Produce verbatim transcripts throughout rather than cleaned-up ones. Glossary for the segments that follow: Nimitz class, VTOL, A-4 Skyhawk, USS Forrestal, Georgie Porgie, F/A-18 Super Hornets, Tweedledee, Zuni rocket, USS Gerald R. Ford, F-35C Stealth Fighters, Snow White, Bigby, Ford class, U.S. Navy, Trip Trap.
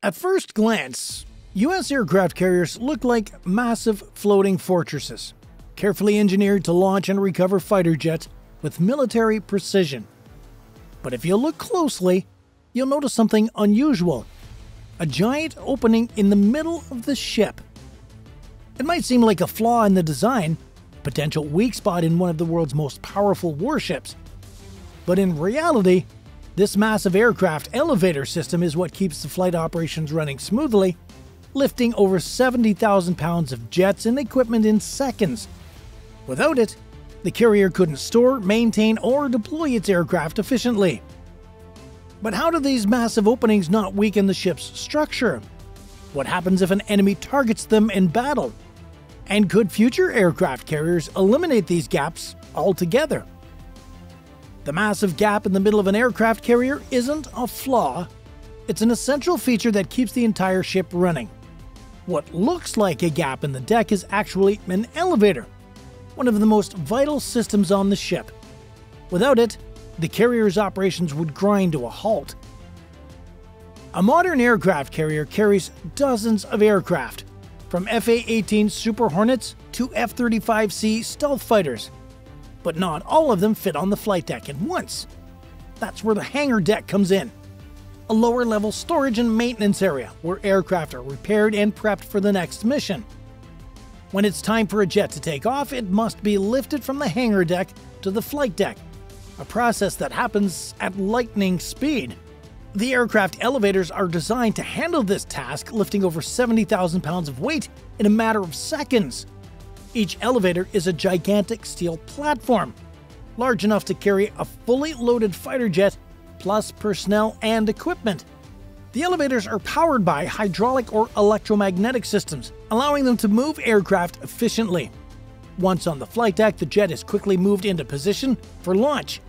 At first glance, U S aircraft carriers look like massive floating fortresses, carefully engineered to launch and recover fighter jets with military precision. But if you look closely, you'll notice something unusual: a giant opening in the middle of the ship. It might seem like a flaw in the design, a potential weak spot in one of the world's most powerful warships, but in reality, this massive aircraft elevator system is what keeps the flight operations running smoothly, lifting over seventy thousand pounds of jets and equipment in seconds. Without it, the carrier couldn't store, maintain, or deploy its aircraft efficiently. But how do these massive openings not weaken the ship's structure? What happens if an enemy targets them in battle? And could future aircraft carriers eliminate these gaps altogether? The massive gap in the middle of an aircraft carrier isn't a flaw, it's an essential feature that keeps the entire ship running. What looks like a gap in the deck is actually an elevator, one of the most vital systems on the ship. Without it, the carrier's operations would grind to a halt. A modern aircraft carrier carries dozens of aircraft, from F A eighteen Super Hornets to F thirty-five C Stealth Fighters. But not all of them fit on the flight deck at once. That's where the hangar deck comes in, a lower level storage and maintenance area where aircraft are repaired and prepped for the next mission. When it's time for a jet to take off, it must be lifted from the hangar deck to the flight deck, a process that happens at lightning speed. The aircraft elevators are designed to handle this task, lifting over seventy thousand pounds of weight in a matter of seconds. Each elevator is a gigantic steel platform, large enough to carry a fully loaded fighter jet, plus personnel and equipment. The elevators are powered by hydraulic or electromagnetic systems, allowing them to move aircraft efficiently. Once on the flight deck, the jet is quickly moved into position for launch,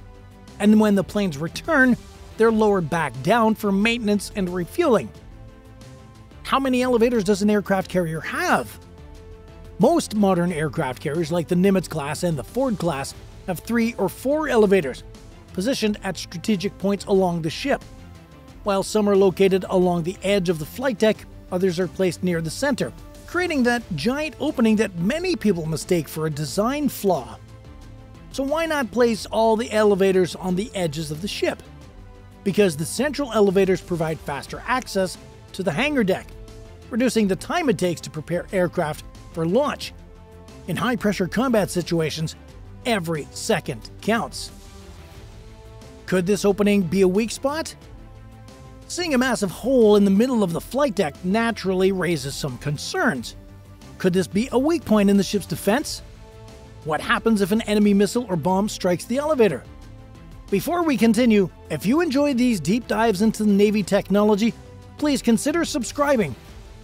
and when the planes return, they're lowered back down for maintenance and refueling. How many elevators does an aircraft carrier have? Most modern aircraft carriers like the Nimitz class and the Ford class have three or four elevators, positioned at strategic points along the ship. While some are located along the edge of the flight deck, others are placed near the center, creating that giant opening that many people mistake for a design flaw. So why not place all the elevators on the edges of the ship? Because the central elevators provide faster access to the hangar deck, reducing the time it takes to prepare aircraft for launch. In high-pressure combat situations, every second counts. Could this opening be a weak spot? Seeing a massive hole in the middle of the flight deck naturally raises some concerns. Could this be a weak point in the ship's defense? What happens if an enemy missile or bomb strikes the elevator? Before we continue, if you enjoy these deep dives into the Navy technology, please consider subscribing.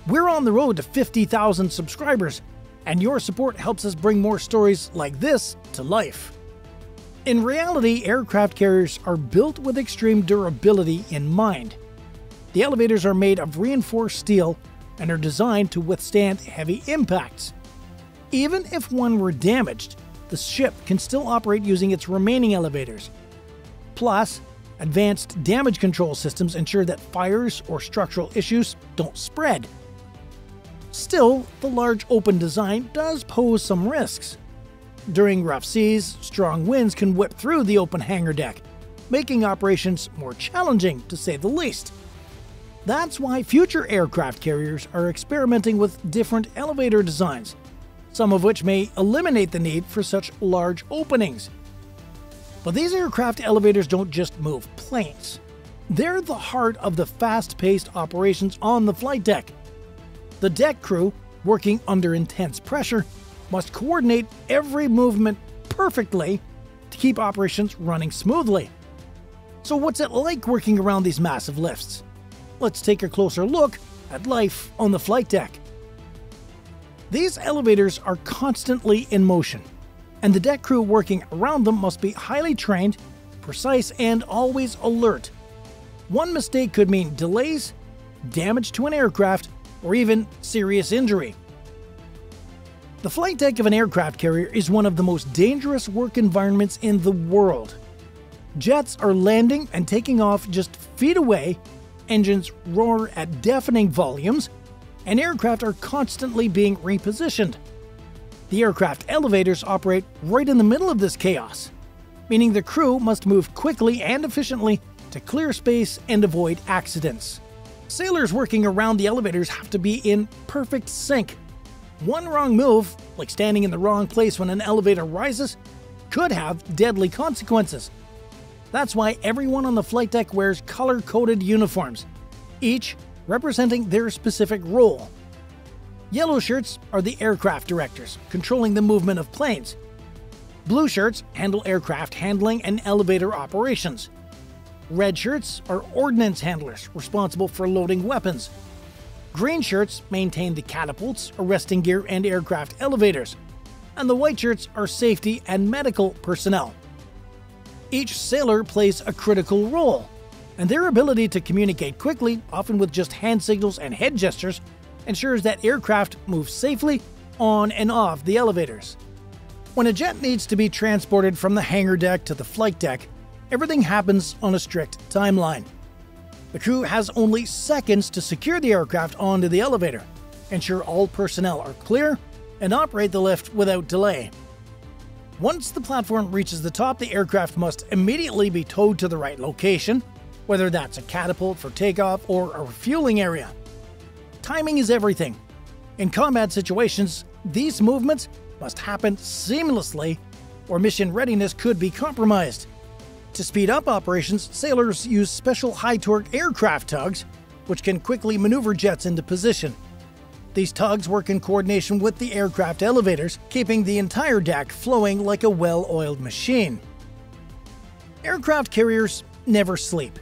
We're on the road to fifty thousand subscribers, and your support helps us bring more stories like this to life. In reality, aircraft carriers are built with extreme durability in mind. The elevators are made of reinforced steel and are designed to withstand heavy impacts. Even if one were damaged, the ship can still operate using its remaining elevators. Plus, advanced damage control systems ensure that fires or structural issues don't spread. Still, the large open design does pose some risks. During rough seas, strong winds can whip through the open hangar deck, making operations more challenging, to say the least. That's why future aircraft carriers are experimenting with different elevator designs, some of which may eliminate the need for such large openings. But these aircraft elevators don't just move planes. They're the heart of the fast-paced operations on the flight deck. The deck crew, working under intense pressure, must coordinate every movement perfectly to keep operations running smoothly. So what's it like working around these massive lifts? Let's take a closer look at life on the flight deck. These elevators are constantly in motion, and the deck crew working around them must be highly trained, precise, and always alert. One mistake could mean delays, damage to an aircraft, or even serious injury. The flight deck of an aircraft carrier is one of the most dangerous work environments in the world. Jets are landing and taking off just feet away, engines roar at deafening volumes, and aircraft are constantly being repositioned. The aircraft elevators operate right in the middle of this chaos, meaning the crew must move quickly and efficiently to clear space and avoid accidents. Sailors working around the elevators have to be in perfect sync. One wrong move, like standing in the wrong place when an elevator rises, could have deadly consequences. That's why everyone on the flight deck wears color-coded uniforms, each representing their specific role. Yellow shirts are the aircraft directors, controlling the movement of planes. Blue shirts handle aircraft handling and elevator operations. Red shirts are ordnance handlers, responsible for loading weapons. Green shirts maintain the catapults, arresting gear, and aircraft elevators. And the white shirts are safety and medical personnel. Each sailor plays a critical role, and their ability to communicate quickly, often with just hand signals and head gestures, ensures that aircraft move safely on and off the elevators. When a jet needs to be transported from the hangar deck to the flight deck, everything happens on a strict timeline. The crew has only seconds to secure the aircraft onto the elevator, ensure all personnel are clear, and operate the lift without delay. Once the platform reaches the top, the aircraft must immediately be towed to the right location, whether that's a catapult for takeoff or a refueling area. Timing is everything. In combat situations, these movements must happen seamlessly, or mission readiness could be compromised. To speed up operations, sailors use special high-torque aircraft tugs, which can quickly maneuver jets into position. These tugs work in coordination with the aircraft elevators, keeping the entire deck flowing like a well-oiled machine. Aircraft carriers never sleep.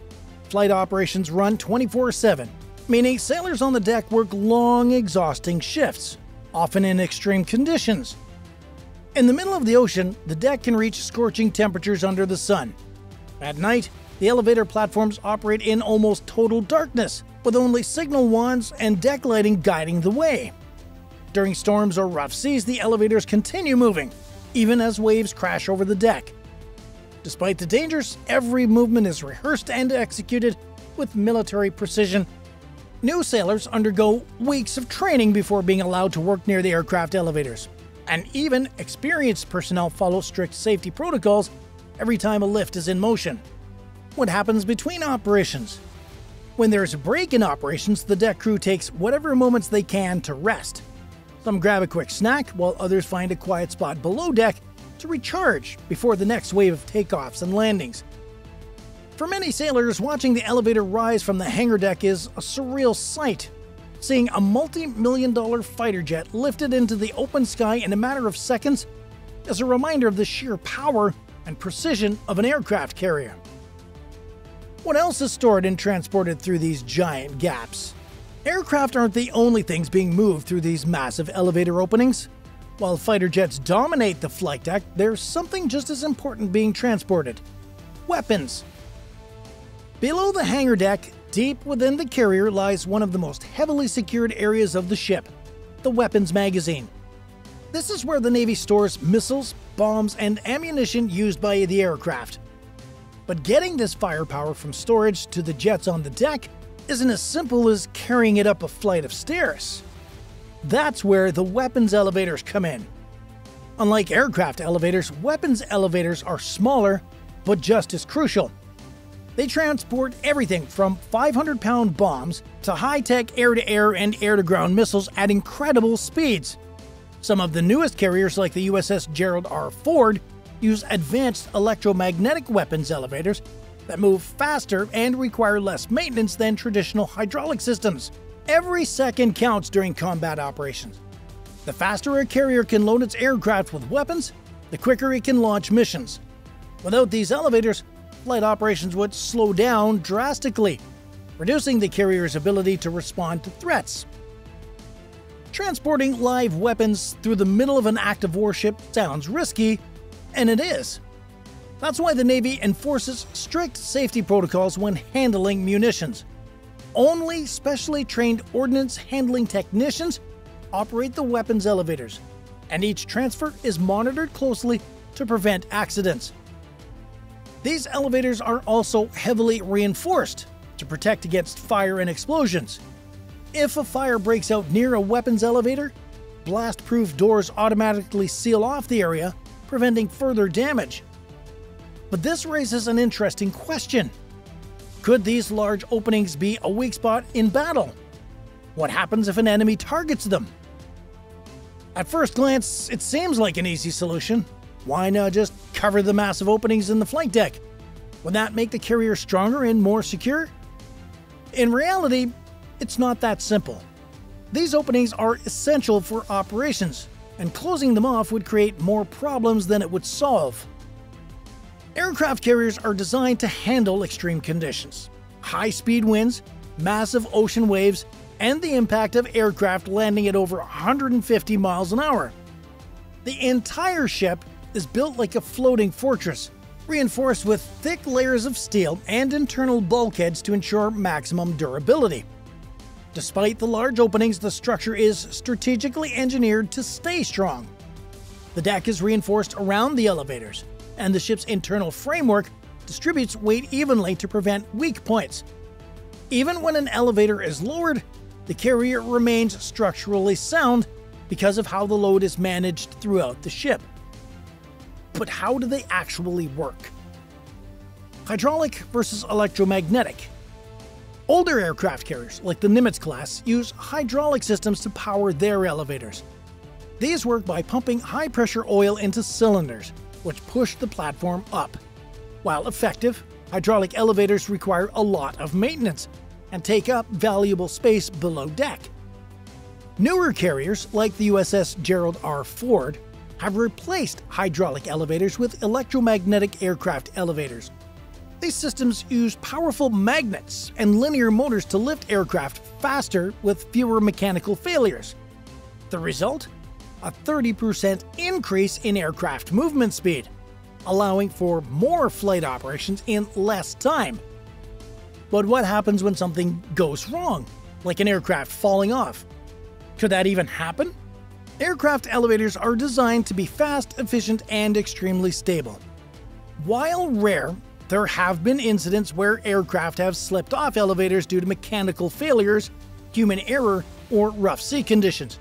Flight operations run twenty-four seven, meaning sailors on the deck work long, exhausting shifts, often in extreme conditions. In the middle of the ocean, the deck can reach scorching temperatures under the sun. At night, the elevator platforms operate in almost total darkness, with only signal wands and deck lighting guiding the way. During storms or rough seas, the elevators continue moving, even as waves crash over the deck. Despite the dangers, every movement is rehearsed and executed with military precision. New sailors undergo weeks of training before being allowed to work near the aircraft elevators, and even experienced personnel follow strict safety protocols every time a lift is in motion. What happens between operations? When there is a break in operations, the deck crew takes whatever moments they can to rest. Some grab a quick snack, while others find a quiet spot below deck to recharge before the next wave of takeoffs and landings. For many sailors, watching the elevator rise from the hangar deck is a surreal sight. Seeing a multi-million dollar fighter jet lifted into the open sky in a matter of seconds is a reminder of the sheer power and precision of an aircraft carrier. What else is stored and transported through these giant gaps? Aircraft aren't the only things being moved through these massive elevator openings. While fighter jets dominate the flight deck, there's something just as important being transported: weapons. Below the hangar deck, deep within the carrier, lies one of the most heavily secured areas of the ship, the weapons magazine. This is where the Navy stores missiles, bombs, and ammunition used by the aircraft. But getting this firepower from storage to the jets on the deck isn't as simple as carrying it up a flight of stairs. That's where the weapons elevators come in. Unlike aircraft elevators, weapons elevators are smaller, but just as crucial. They transport everything from five hundred pound bombs to high-tech air-to-air and air-to-ground missiles at incredible speeds. Some of the newest carriers, like the U S S Gerald R. Ford, use advanced electromagnetic weapons elevators that move faster and require less maintenance than traditional hydraulic systems. Every second counts during combat operations. The faster a carrier can load its aircraft with weapons, the quicker it can launch missions. Without these elevators, flight operations would slow down drastically, reducing the carrier's ability to respond to threats. Transporting live weapons through the middle of an active warship sounds risky, and it is. That's why the Navy enforces strict safety protocols when handling munitions. Only specially trained ordnance handling technicians operate the weapons elevators, and each transfer is monitored closely to prevent accidents. These elevators are also heavily reinforced, to protect against fire and explosions. If a fire breaks out near a weapons elevator, blast-proof doors automatically seal off the area, preventing further damage. But this raises an interesting question. Could these large openings be a weak spot in battle? What happens if an enemy targets them? At first glance, it seems like an easy solution. Why not just cover the massive openings in the flight deck? Would that make the carrier stronger and more secure? In reality, it's not that simple. These openings are essential for operations, and closing them off would create more problems than it would solve. Aircraft carriers are designed to handle extreme conditions, high-speed winds, massive ocean waves, and the impact of aircraft landing at over one hundred fifty miles an hour. The entire ship is built like a floating fortress, reinforced with thick layers of steel and internal bulkheads to ensure maximum durability. Despite the large openings, the structure is strategically engineered to stay strong. The deck is reinforced around the elevators, and the ship's internal framework distributes weight evenly to prevent weak points. Even when an elevator is lowered, the carrier remains structurally sound because of how the load is managed throughout the ship. But how do they actually work? Hydraulic versus electromagnetic. Older aircraft carriers, like the Nimitz class, use hydraulic systems to power their elevators. These work by pumping high-pressure oil into cylinders, which push the platform up. While effective, hydraulic elevators require a lot of maintenance and take up valuable space below deck. Newer carriers, like the U S S Gerald R. Ford, have replaced hydraulic elevators with electromagnetic aircraft elevators. These systems use powerful magnets and linear motors to lift aircraft faster with fewer mechanical failures. The result? A thirty percent increase in aircraft movement speed, allowing for more flight operations in less time. But what happens when something goes wrong, like an aircraft falling off? Could that even happen? Aircraft elevators are designed to be fast, efficient, and extremely stable. While rare, there have been incidents where aircraft have slipped off elevators due to mechanical failures, human error, or rough sea conditions.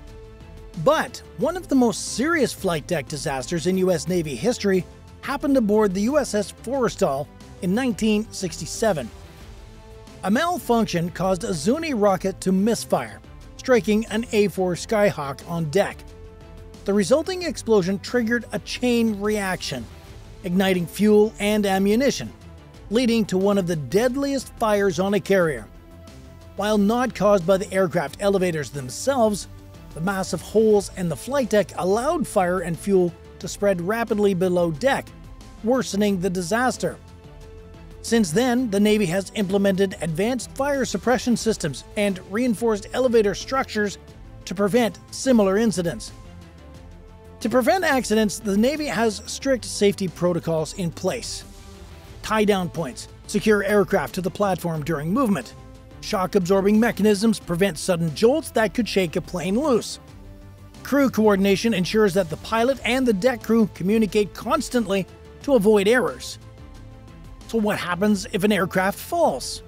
But one of the most serious flight deck disasters in U S Navy history happened aboard the U S S Forrestal in nineteen sixty-seven. A malfunction caused a Zuni rocket to misfire, striking an A four Skyhawk on deck. The resulting explosion triggered a chain reaction, igniting fuel and ammunition, leading to one of the deadliest fires on a carrier. While not caused by the aircraft elevators themselves, the massive holes in the flight deck allowed fire and fuel to spread rapidly below deck, worsening the disaster. Since then, the Navy has implemented advanced fire suppression systems and reinforced elevator structures to prevent similar incidents. To prevent accidents, the Navy has strict safety protocols in place. Tie-down points secure aircraft to the platform during movement. Shock-absorbing mechanisms prevent sudden jolts that could shake a plane loose. Crew coordination ensures that the pilot and the deck crew communicate constantly to avoid errors. So what happens if an aircraft falls?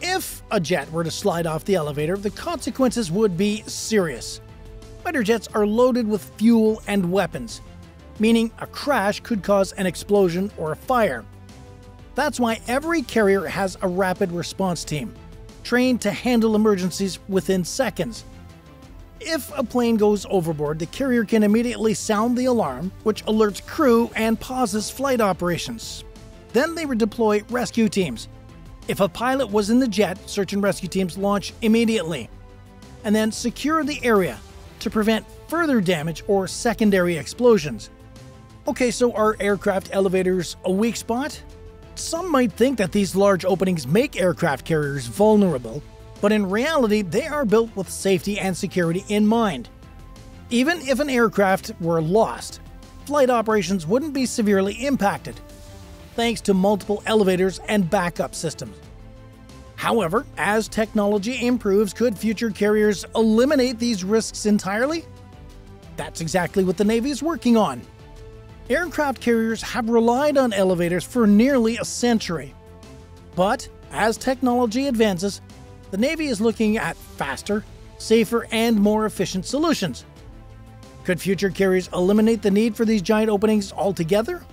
If a jet were to slide off the elevator, the consequences would be serious. Fighter jets are loaded with fuel and weapons, meaning a crash could cause an explosion or a fire. That's why every carrier has a rapid response team, trained to handle emergencies within seconds. If a plane goes overboard, the carrier can immediately sound the alarm, which alerts crew and pauses flight operations. Then they would deploy rescue teams. If a pilot was in the jet, search and rescue teams launch immediately, and then secure the area to prevent further damage or secondary explosions. Okay, so are aircraft elevators a weak spot? Some might think that these large openings make aircraft carriers vulnerable, but in reality, they are built with safety and security in mind. Even if an aircraft were lost, flight operations wouldn't be severely impacted, thanks to multiple elevators and backup systems. However, as technology improves, could future carriers eliminate these risks entirely? That's exactly what the Navy is working on. Aircraft carriers have relied on elevators for nearly a century. But as technology advances, the Navy is looking at faster, safer, and more efficient solutions. Could future carriers eliminate the need for these giant openings altogether?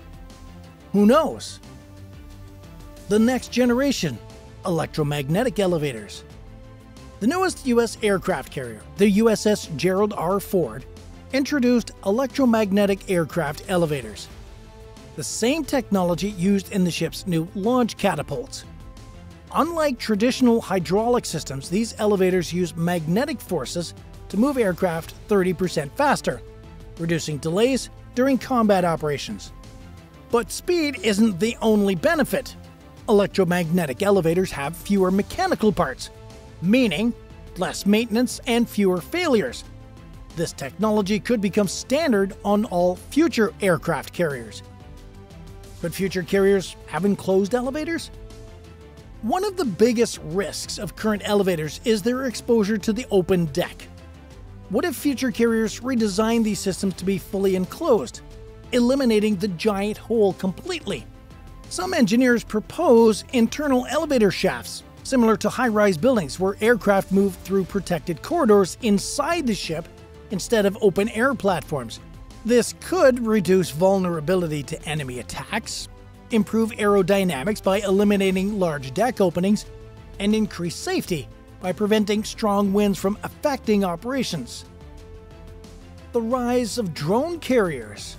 Who knows? The next generation electromagnetic elevators. The newest U S aircraft carrier, the U S S Gerald R. Ford, introduced electromagnetic aircraft elevators, the same technology used in the ship's new launch catapults. Unlike traditional hydraulic systems, these elevators use magnetic forces to move aircraft thirty percent faster, reducing delays during combat operations. But speed isn't the only benefit. Electromagnetic elevators have fewer mechanical parts, meaning less maintenance and fewer failures. This technology could become standard on all future aircraft carriers. Could future carriers have enclosed elevators? One of the biggest risks of current elevators is their exposure to the open deck. What if future carriers redesign these systems to be fully enclosed, eliminating the giant hole completely? Some engineers propose internal elevator shafts, similar to high-rise buildings where aircraft move through protected corridors inside the ship instead of open-air platforms. This could reduce vulnerability to enemy attacks, improve aerodynamics by eliminating large deck openings, and increase safety by preventing strong winds from affecting operations. The rise of drone carriers.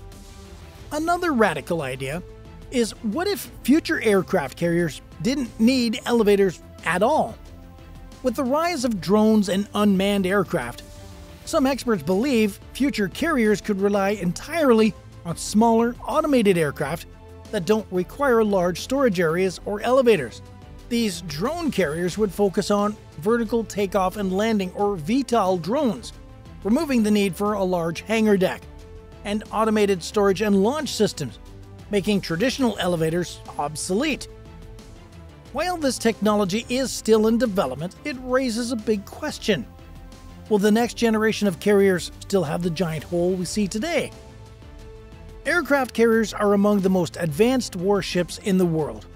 Another radical idea is, what if future aircraft carriers didn't need elevators at all? With the rise of drones and unmanned aircraft, some experts believe future carriers could rely entirely on smaller, automated aircraft that don't require large storage areas or elevators. These drone carriers would focus on vertical takeoff and landing, or V T O L drones, removing the need for a large hangar deck, and automated storage and launch systems, making traditional elevators obsolete. While this technology is still in development, it raises a big question. Will the next generation of carriers still have the giant hole we see today? Aircraft carriers are among the most advanced warships in the world,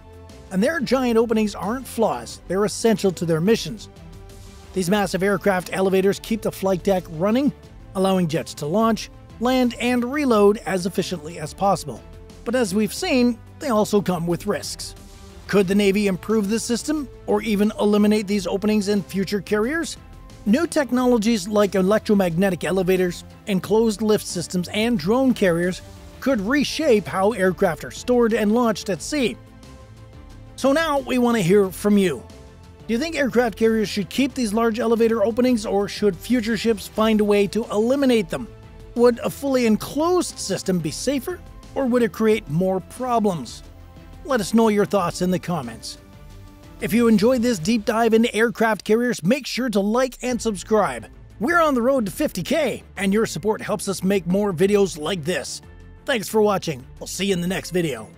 and their giant openings aren't flaws, they're essential to their missions. These massive aircraft elevators keep the flight deck running, allowing jets to launch, land, and reload as efficiently as possible. But as we've seen, they also come with risks. Could the Navy improve this system, or even eliminate these openings in future carriers? New technologies like electromagnetic elevators, enclosed lift systems, and drone carriers could reshape how aircraft are stored and launched at sea. So now we want to hear from you. Do you think aircraft carriers should keep these large elevator openings, or should future ships find a way to eliminate them? Would a fully enclosed system be safer, or would it create more problems? Let us know your thoughts in the comments. If you enjoyed this deep dive into aircraft carriers, make sure to like and subscribe. We're on the road to fifty K, and your support helps us make more videos like this. Thanks for watching. We'll see you in the next video.